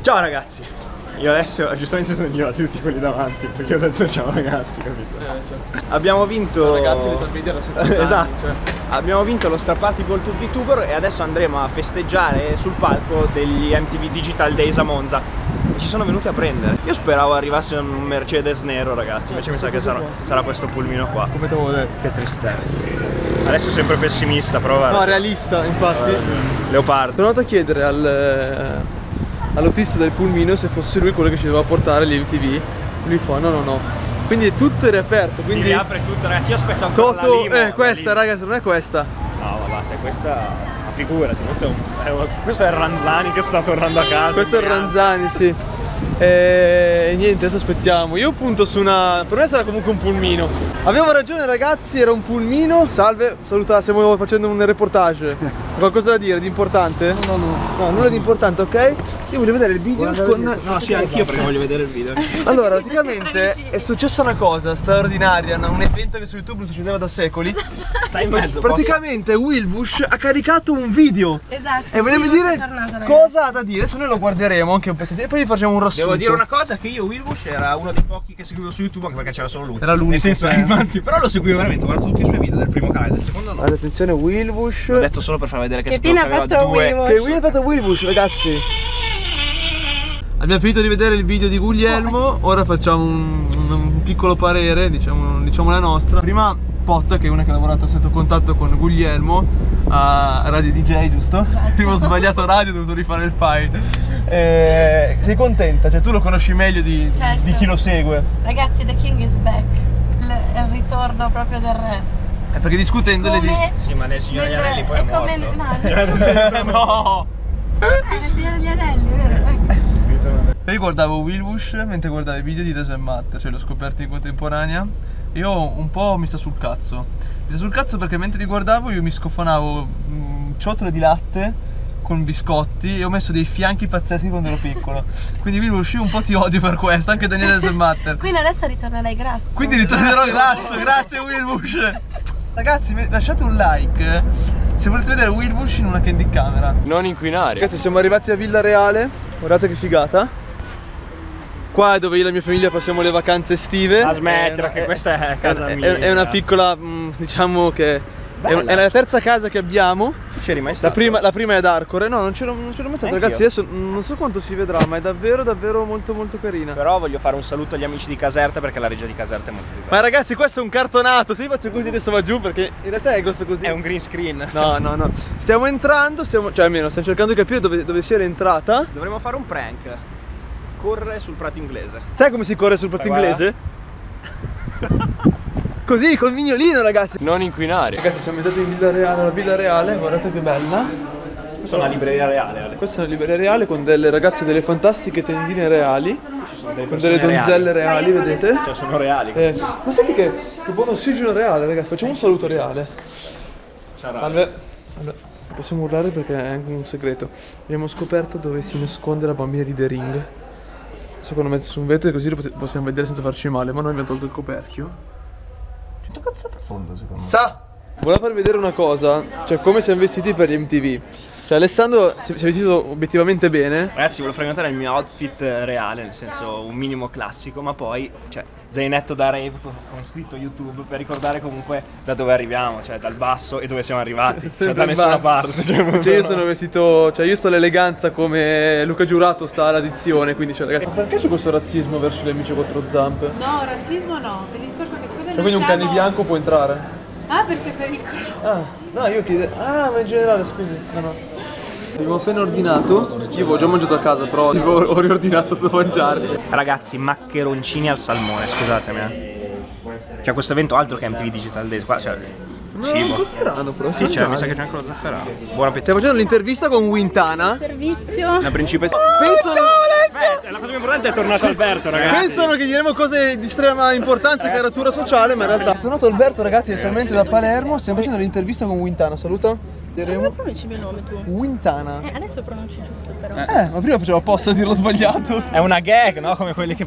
Ciao ragazzi, io adesso giustamente sono girati tutti quelli davanti perché ho detto ciao ragazzi, capito? Cioè. Abbiamo vinto. No, ragazzi, le torpedie da 70 anni, esatto. Cioè. Abbiamo vinto lo strappartypeople di Tuborg e adesso andremo a festeggiare sul palco degli MTV Digital Days a Monza. E ci sono venuti a prendere. Io speravo arrivasse un Mercedes nero, ragazzi, invece mi sa che sarà questo pulmino qua. Come te l'avevo detto? Che tristezza. Adesso sempre pessimista, però. No, realista, infatti. Leopardo. Sono andato a chiedere all'autista del pulmino se fosse lui quello che ci doveva portare gli MTV. Lui fa no, quindi è tutto riaperto, quindi si riapre tutto, ragazzi. Io aspetto ancora Toto, la lima, questa raga, se non è questa no vabbè, se è questa, ma figurati, questo è il Ranzani che sta tornando a casa, questo è il Ranzani, sì. E niente, adesso aspettiamo. Io punto su una, per me sarà comunque un pulmino. Avevo ragione ragazzi, era un pulmino. Salve, saluta, stiamo facendo un reportage. Qualcosa da dire di importante? No, nulla di importante, ok? Io voglio vedere il video con... No, sì, anch'io perché voglio vedere il video. Allora, praticamente è successa una cosa straordinaria, un evento che su YouTube non succedeva da secoli. Stai in mezzo. Praticamente Will Bush ha caricato un video. Esatto. E volevo dire cosa ha da dire, adesso noi lo guarderemo anche un pezzettino e poi gli facciamo un riassunto. Devo dire una cosa, che io Will Bush era uno dei pochi che seguivo su YouTube, anche perché c'era solo lui. Era lui. Nel senso, infatti, però lo seguivo veramente, guardo tutti i suoi video del primo canale, del secondo no. Attenzione Will Bush. L'ho detto solo per far vedere che ha fatto Will Bush. Che Will ha fatto Will Bush, ragazzi. Abbiamo finito di vedere il video di Guglielmo, ora facciamo un piccolo parere, diciamo la nostra. Prima Potta, che è una che ha lavorato a stretto contatto con Guglielmo a Radio DJ, giusto? Prima ho sbagliato radio, ho dovuto rifare il file. Sei contenta? Cioè tu lo conosci meglio di, certo, di chi lo segue. Ragazzi, The King is back, il ritorno proprio del re. È perché discutendo le di... Sì, ma nel Signore degli Anelli poi è morto. No! Nel Signore degli Anelli, vero? Io guardavo Will Bush mentre guardavo i video di Daso e Matt, cioè l'ho scoperto in contemporanea. Io un po' mi sta sul cazzo. Mi sta sul cazzo perché mentre li guardavo io mi scofanavo ciotole di latte con biscotti e ho messo dei fianchi pazzeschi quando ero piccolo. Quindi Will Bush un po' ti odio per questo, anche Daniele Daso e Matt. Quindi adesso ritornerai grasso. Quindi ritornerò grasso, grazie Will Bush. Ragazzi, lasciate un like se volete vedere Will Bush in una candy camera. Non inquinare. Ragazzi, siamo arrivati a Villa Reale, guardate che figata. Qua è dove io e la mia famiglia passiamo le vacanze estive. Ma smettila, che questa è casa mia. È una piccola, diciamo che è la terza casa che abbiamo. C'eri mai stato? La prima è ad Arcore. No, non c'ero mai stato. Ragazzi, adesso non so quanto si vedrà, ma è davvero molto carina. Però voglio fare un saluto agli amici di Caserta, perché la regia di Caserta è molto bella. Ma ragazzi, questo è un cartonato. Se io faccio così adesso va giù, perché in realtà è grosso così. È un green screen. No. Stiamo entrando, cioè almeno stiamo cercando di capire dove si era entrata. Dovremmo fare un prank. Corre sul prato inglese. Sai come si corre sul prato inglese? Così, col mignolino, ragazzi. Non inquinare. Ragazzi, siamo andati in Villa Reale, la Villa Reale, guardate che bella. Questa è una libreria reale, Ale. Questa è una libreria reale con delle ragazze, delle fantastiche tendine reali. Ci sono delle persone, delle donzelle reali, vedete? Cioè, sono reali. Ma senti che buon ossigeno reale, ragazzi. Facciamo un saluto reale. Ciao, salve. Allora, possiamo urlare perché è anche un segreto. Abbiamo scoperto dove si nasconde la bambina di The Ring. Secondo me su un vetro così lo possiamo vedere senza farci male, ma noi abbiamo tolto il coperchio. C'è un cazzo profondo secondo me. Volevo farvi vedere una cosa, cioè come siamo vestiti per gli MTV. Cioè Alessandro si è vestito obiettivamente bene. Ragazzi, volevo frequentare il mio outfit reale, nel senso un minimo classico, ma poi cioè zainetto da rave con scritto YouTube per ricordare comunque da dove arriviamo, cioè dal basso e dove siamo arrivati, cioè da nessuna parte. Cioè io sono vestito, cioè io sto all'eleganza come Luca Giurato sta all'addizione, quindi cioè ragazzi. Ma perché c'è questo razzismo verso le amici quattro zampe? No, razzismo no, il discorso che secondo me. Cioè quindi un cane bianco può entrare? Ah, perché per il colore. Ah, no, io chiedo. Ah, ma in generale, scusi. No. Abbiamo appena ordinato. Io avevo già mangiato a casa, però ho riordinato da mangiare. Ragazzi, maccheroncini al salmone, scusatemi. Cioè, questo evento altro che MTV Digital Days, qua, cioè. Cibo. Zafferano però. Sì, mi sa che c'è anche lo zafferano. Buon appetito. Stiamo facendo l'intervista con Wintana. Servizio. La principessa. La cosa più importante è tornato Alberto, ragazzi. Pensano che diremo cose di estrema importanza, ragazzi, caratura sociale, ma in realtà. È tornato Alberto, ragazzi, direttamente da Palermo. Stiamo facendo l'intervista con Wintana. Saluta. Vedremo. Ma come pronunci il mio nome tu? Wintana. Adesso pronunci giusto però. Ma prima facevo apposta a dirlo sbagliato. È una gag, no? Come quelli che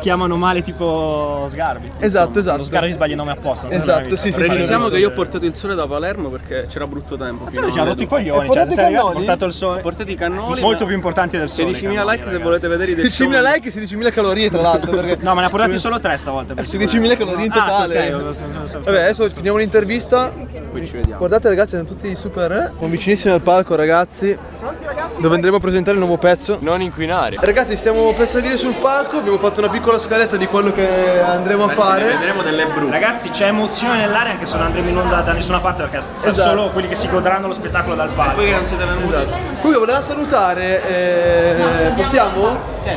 chiamano male tipo Sgarbi. Esatto, esatto. Lo Sgarbi sbaglia il nome apposta. Esatto, sì, sì. Precisiamo che io ho portato il sole da Palermo perché c'era brutto tempo. Però ci hanno rotto i coglioni. Ho portato il sole. Portate i cannoli. Molto più importanti del sole. 16.000 like se volete vedere i 16.000 like e 16.000 calorie tra l'altro. No, ma ne ha portati solo 3 stavolta. 16.000 calorie in totale. Vabbè, adesso finiamo l'intervista. Poi ci vediamo. Guardate ragazzi, sono tutti super. Siamo vicinissimi al palco ragazzi. Pronti ragazzi? Dove andremo a presentare il nuovo pezzo. Non inquinare. Ragazzi, stiamo per salire sul palco. Abbiamo fatto una piccola scaletta di quello che andremo a fare. Vedremo delle brutte. Ragazzi, c'è emozione nell'aria anche se non andremo in onda da nessuna parte perché sono solo quelli che si godranno lo spettacolo dal palco. Poi che non siete venuti. Comunque volevo salutare. Possiamo? Sì.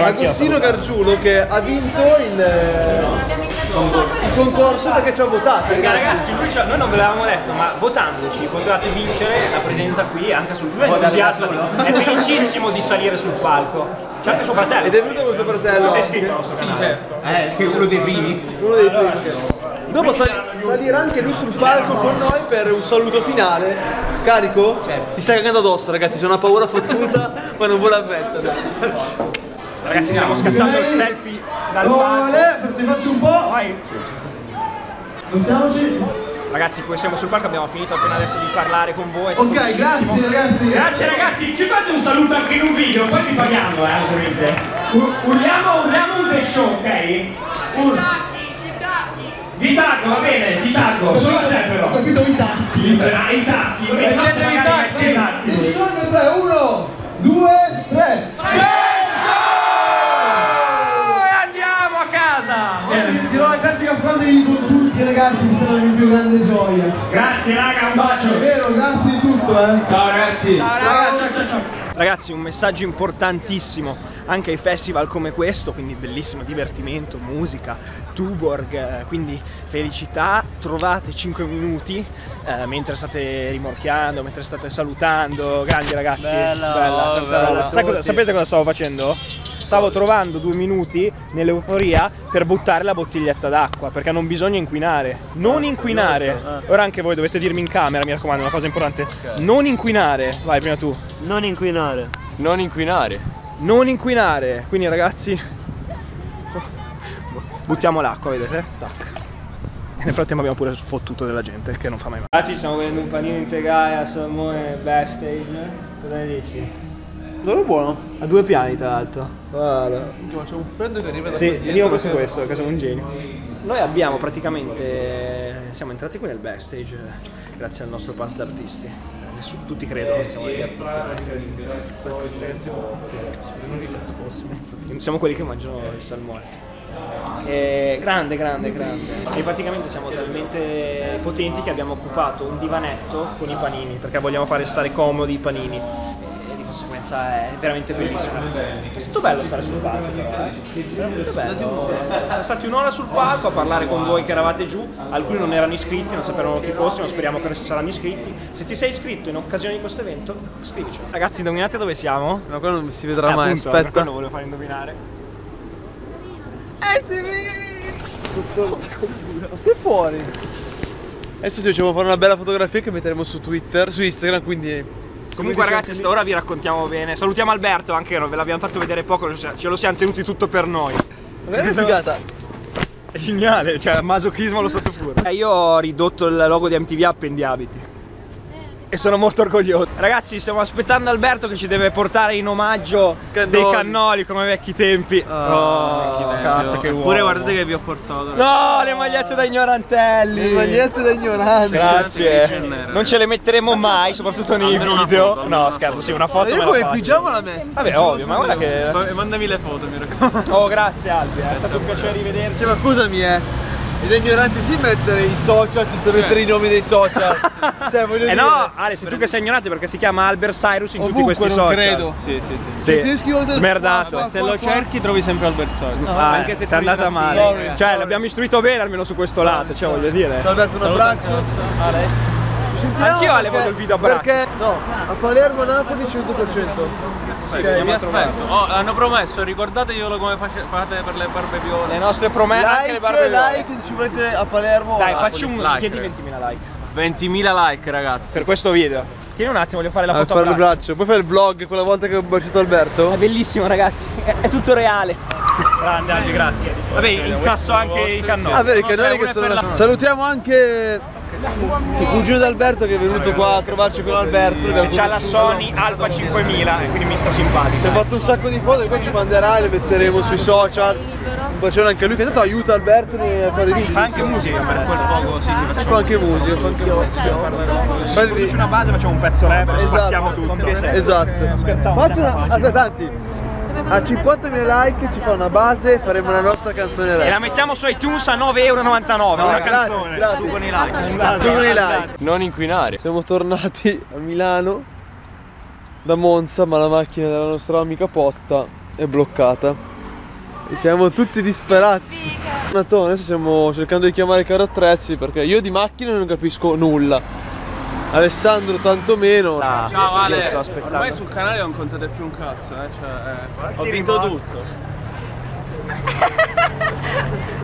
Agostino Gargiulo che ha vinto il concorso perché ci ha votato. Perché ragazzi, noi non ve l'avevamo detto, ma votandoci potevate vincere la presenza qui anche sul lui. È entusiasta, è felicissimo di salire sul palco. C'è anche suo fratello. Ed è venuto con suo fratello. Tu sei iscritto al nostro canale? Sì, certo. Uno dei primi. Uno dei primi. Dopo salirà anche lui sul palco con noi per un saluto finale. Carico? Certo. Ti stai cagando addosso ragazzi, c'è una paura fottuta ma non vuole ammetterlo. Ragazzi, stiamo scattando il selfie dal palco. Ne faccio un po'. Vai. Ragazzi, poi siamo sul palco, abbiamo finito appena adesso di parlare con voi. Ok, grazie ragazzi. Grazie ragazzi, ci fate un saluto anche in un video, poi vi paghiamo, ovviamente. Urliamo un The Show, ok? Vi taggo, va bene, ti taggo, solo a te però. Ho capito i tacchi. I tacchi. The Show in 3, 1, 2, 3. Con tutti i ragazzi è stata la mia più grande gioia. Grazie raga, un bacio. È vero, grazie di tutto. Ciao ragazzi. Ciao. Ragazzi, un messaggio importantissimo anche ai festival come questo, quindi bellissimo divertimento, musica, Tuborg, quindi felicità. Trovate 5 minuti mentre state rimorchiando, mentre state salutando. Grandi ragazzi. Bella. Sapete cosa stavo facendo? Stavo trovando 2 minuti nell'euforia per buttare la bottiglietta d'acqua, perché non bisogna inquinare. Non inquinare. Ora anche voi dovete dirmi in camera, mi raccomando, una cosa importante. Non inquinare. Vai, prima tu. Non inquinare. Non inquinare. Non inquinare. Quindi ragazzi, buttiamo l'acqua, vedete? Tac. Nel frattempo abbiamo pure fottuto della gente, che non fa mai male. Ragazzi, stiamo vedendo un panino integrale a salmone backstage. Cosa ne dici? Loro buono. A 2 piani tra l'altro. Guarda. C'è un freddo che arriva da qui dietro. Sì, io ho preso questo, che sono un genio. Noi abbiamo praticamente... Siamo entrati qui nel backstage grazie al nostro pass d'artisti. Tutti credono che siamo degli artisti. Siamo quelli che mangiano il salmone. Grande. E praticamente siamo talmente potenti che abbiamo occupato un divanetto con i panini, perché vogliamo fare stare comodi i panini. Conseguenza è veramente bellissimo. È stato bello stare sul palco, veramente bello. Siamo stati un'ora sul palco a parlare con voi che eravate giù, alcuni non erano iscritti, non sapevano chi fossimo, speriamo che non si saranno iscritti. Se ti sei iscritto in occasione di questo evento, iscrivici. Ragazzi, indovinate dove siamo? Ma quello non si vedrà mai, appunto, aspetta. Quello volevo far indovinare. MTV! Sotto la computer. Sei fuori! Adesso ci facciamo fare una bella fotografia che metteremo su Twitter, su Instagram, quindi... Comunque ragazzi, ora vi raccontiamo bene. Salutiamo Alberto, anche noi ve l'abbiamo fatto vedere poco, ce lo siamo tenuti tutto per noi. È figata. È geniale, cioè masochismo allo stato puro. Io ho ridotto il logo di MTV a pendiabiti e sono molto orgoglioso. Ragazzi, stiamo aspettando Alberto che ci deve portare in omaggio dei cannoli come ai vecchi tempi. Cazzo che uomo. Pure guardate che vi ho portato. No, le magliette da ignorantelli. Le magliette da ignoranti. Grazie. Non ce le metteremo mai, soprattutto nei video. No, scherzo, sì, una foto. Io come pigiama la metto. Vabbè, ovvio, ma guarda che... Mandami le foto, mi raccomando. Oh, grazie Albi, è stato un piacere rivederti. Cioè, ma scusami, Ed ignoranti sì mettere i social senza mettere i nomi dei social. Cioè voglio dire. No, Ale, sei tu che sei ignorante perché si chiama Albert Cyrus in tutti questi social. Credo. Sì. Smerdato. Se lo cerchi trovi sempre Albert Cyrus. Anche se ti è andata male. Cioè l'abbiamo istruito bene almeno su questo lato, cioè voglio dire. Ciao Alberto, un abbraccio. Ale. Anch'io Ale voglio il video abbraccio. Perché no, a Palermo a Napoli 100%. Mi aspetto. Hanno promesso, ricordateglielo come fate per le barbe viola. Le nostre promesse, like, anche le barbe viola. Like, ci volete a Palermo. Dai, facci un like. Chiedi 20.000 like. 20.000 like, ragazzi, per questo video. Tieni un attimo, voglio fare la foto al braccio. Puoi fare il vlog quella volta che ho baciato Alberto? È bellissimo, ragazzi, è tutto reale. Grande Albi, grazie. Vabbè, incasso anche i cannoni. Vabbè, i cannoni che sono la... Salutiamo anche il cugino d'Alberto che è venuto qua a trovarci con Alberto e c'ha la Sony Alpha 5000 e quindi mi sta simpatico. Ci ha fatto un sacco di foto e poi ci manderà e le metteremo sui social. Un bacione anche a lui che tanto aiuta Alberto a fare i video. Fa anche musica per quel poco, sì, facciamo anche musica, fa anche musica. Poi c'è una base, facciamo un pezzo rap e spacchiamo tutto. Esatto. Facciamo, aspetta, anzi, a 50.000 like ci fa una base, faremo la nostra canzone rap. E la mettiamo su iTunes a 9,99 €, no, una canzone. Subone i like, subone i like. Non inquinare. Siamo tornati a Milano da Monza, ma la macchina della nostra amica Potta è bloccata e siamo tutti disperati. Adesso stiamo cercando di chiamare Caro Attrezzi perché io di macchine non capisco nulla, Alessandro tantomeno. Ah, ciao Ale, sto aspettando. Ormai sul canale non contate più un cazzo, cioè, ho vinto tutto.